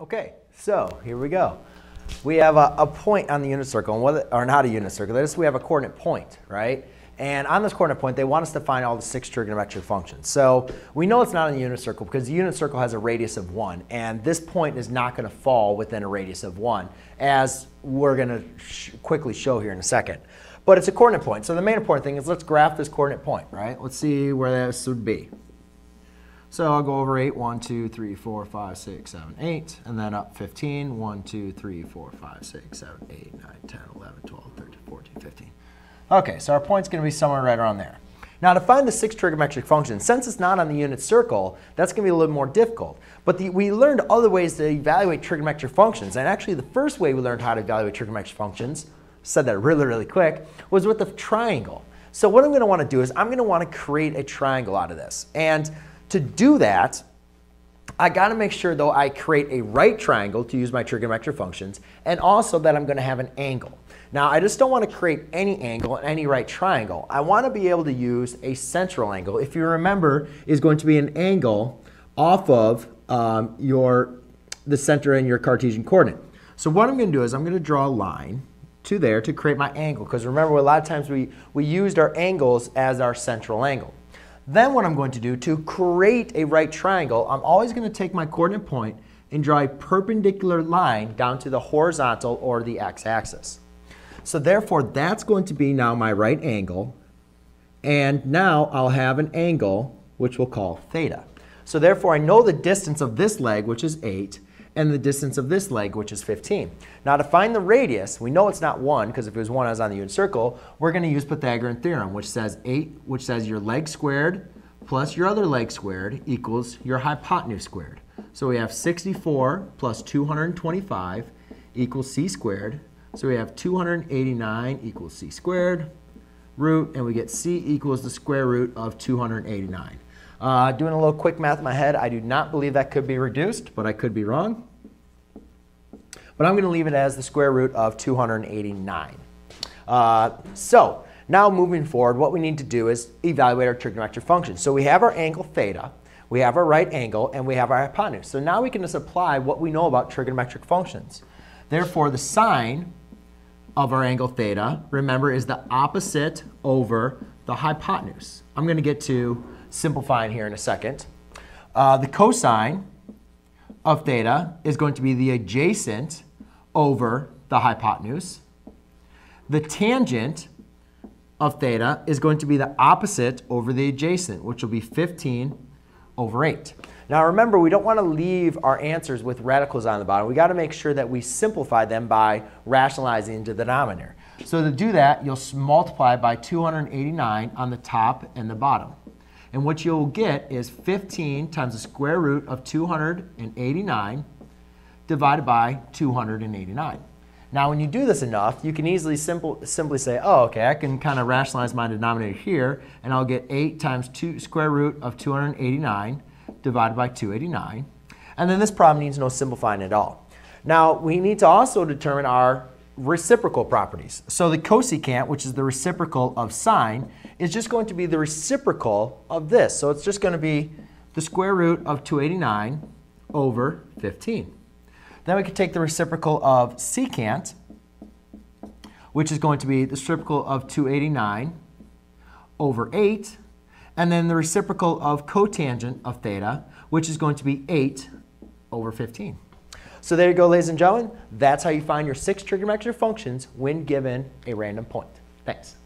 Okay, so here we go. We have a point on the unit circle, and whether, or not a unit circle, that is, we have a coordinate point, right? And on this coordinate point, they want us to find all the 6 trigonometric functions. So we know it's not in the unit circle because the unit circle has a radius of 1. And this point is not going to fall within a radius of 1, as we're going to quickly show here in a second. But it's a coordinate point. So the main important thing is let's graph this coordinate point, right? Let's see where this would be. So I'll go over 8, 1, 2, 3, 4, 5, 6, 7, 8, and then up 15, 1, 2, 3, 4, 5, 6, 7, 8, 9, 10, 11, 12, 13, 14, 15. OK, so our point's going to be somewhere right around there. Now, to find the 6 trigonometric functions, since it's not on the unit circle, that's going to be a little more difficult. But we learned other ways to evaluate trigonometric functions. And actually, the first way we learned how to evaluate trigonometric functions, said that really quick, was with the triangle. So what I'm going to want to do is I'm going to want to create a triangle out of this. And to do that, I got to make sure, though, I create a right triangle to use my trigonometric functions, and also that I'm going to have an angle. Now, I just don't want to create any angle in any right triangle. I want to be able to use a central angle. If you remember, is going to be an angle off of the center in your Cartesian coordinate. So what I'm going to do is I'm going to draw a line to there to create my angle. Because remember, a lot of times we used our angles as our central angle. Then what I'm going to do to create a right triangle, I'm always going to take my coordinate point and draw a perpendicular line down to the horizontal or the x-axis. So therefore, that's going to be now my right angle. And now I'll have an angle, which we'll call theta. So therefore, I know the distance of this leg, which is 8, and the distance of this leg, which is 15. Now, to find the radius, we know it's not 1, because if it was 1, I was on the unit circle. We're going to use Pythagorean theorem, which says your leg squared plus your other leg squared equals your hypotenuse squared. So we have 64 plus 225 equals c squared. So we have 289 equals c squared root, and we get c equals the square root of 289. Doing a little quick math in my head, I do not believe that could be reduced, but I could be wrong. But I'm going to leave it as the square root of 289. So now moving forward, what we need to do is evaluate our trigonometric functions. So we have our angle theta, we have our right angle, and we have our hypotenuse. So now we can just apply what we know about trigonometric functions. Therefore, the sine of our angle theta, remember, is the opposite over the hypotenuse. I'm going to get to simplifying here in a second. The cosine of theta is going to be the adjacent over the hypotenuse. The tangent of theta is going to be the opposite over the adjacent, which will be 15 over 8. Now remember, we don't want to leave our answers with radicals on the bottom. We've got to make sure that we simplify them by rationalizing the denominator. So to do that, you'll multiply by 289 on the top and the bottom. And what you'll get is 15 times the square root of 289 divided by 289. Now when you do this enough, you can easily simply say, oh, OK, I can kind of rationalize my denominator here. And I'll get 8 times square root of 289 divided by 289. And then this problem needs no simplifying at all. Now, we need to also determine our reciprocal properties. So the cosecant, which is the reciprocal of sine, is just going to be the reciprocal of this. So it's just going to be the square root of 289 over 15. Then we can take the reciprocal of secant, which is going to be the reciprocal of 289 over 8. And then the reciprocal of cotangent of theta, which is going to be 8 over 15. So there you go, ladies and gentlemen. That's how you find your 6 trigonometric functions when given a random point. Thanks.